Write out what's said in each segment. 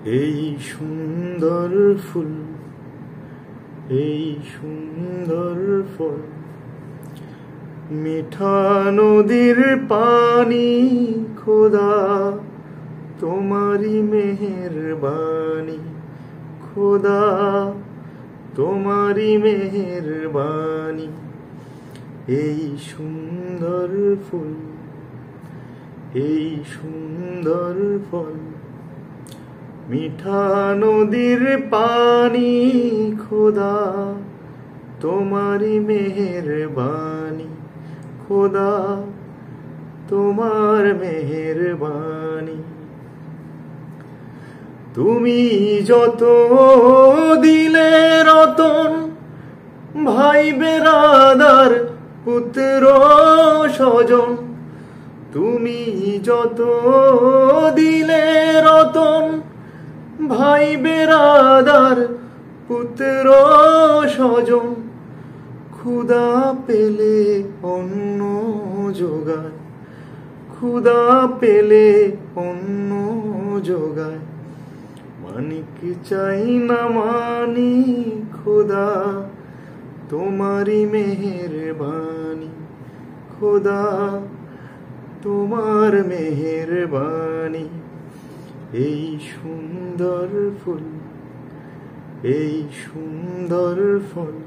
सुंदर फुल सुंदर फल मीठा नदीर पानी खुदा तुम्हारी मेहरबानी खुदा तुम्हारी मेहरबानी सुंदर फुल सुंदर फल मीठा नदीर पानी खुदा तुम्हारी मेहरबानी खुदा तुम्हार मेहरबानी तुमी যত দিলে রতন ভাই বেরাদার পুত্র সজন তুমি যত দিলে রতন ভাই বেরাদার পুত্র সজন খুদা পেলে অন্ন জোগায় খুদা পেলে অন্ন জোগায় মানিক চাই না মানি খুদা তোমারি মেহেরবানি খুদা তোমার মেহেরবানি এই সুন্দর ফুল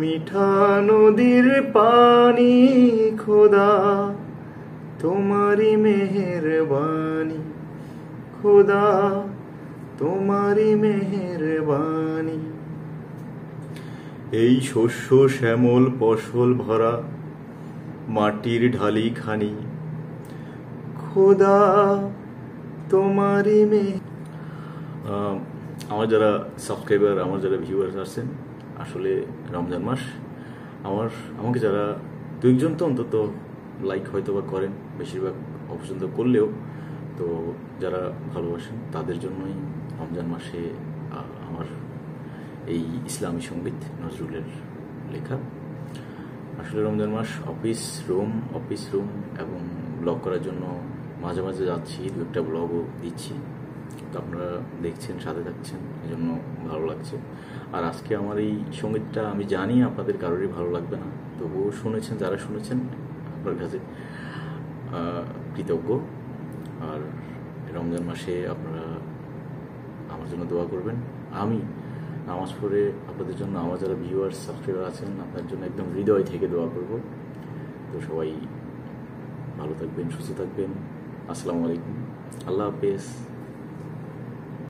মিঠা নদীর পানি খোদা তোমারি মেহেরবানি খোদা তোমারি মেহেরবানি এই শস্য শ্যামল ফসল ভরা মাটির ঢালি খানি খোদা তোমারি মেহের। আমার যারা সাবস্ক্রাইবার আমার যারা ভিউয়ার্স আছেন আসলে রমজান মাস আমাকে যারা দুইজন তো অন্তত লাইক হয়তো বা করেন বেশিরভাগ অপছন্দ করলেও তো যারা ভালোবাসেন তাদের জন্যই রমজান মাসে আমার এই ইসলামী সঙ্গীত নজরুলের লেখা। আসলে রমজান মাস অফিস রুম এবং ব্লগ করার জন্য মাঝে মাঝে যাচ্ছি, দু একটা ব্লগও দিচ্ছি, তো আপনারা দেখছেন সাথে থাকছেন, এই জন্য ভালো লাগছে। আর আজকে আমার এই সঙ্গীতটা আমি জানি আপনাদের কারোরই ভালো লাগবে না, তবুও শুনেছেন, যারা শুনেছেন আপনার কাছে কৃতজ্ঞ। আর রমজান মাসে আপনারা আমার জন্য দোয়া করবেন, আমি নামাজ পড়ে আপনাদের জন্য, আমার যারা ভিউয়ার্স সাবস্ক্রাইবার আছেন আপনার জন্য একদম হৃদয় থেকে দোয়া করব। তো সবাই ভালো থাকবেন, সুস্থ থাকবেন, আসসালামু আলাইকুম, আল্লাহ হাফেজ।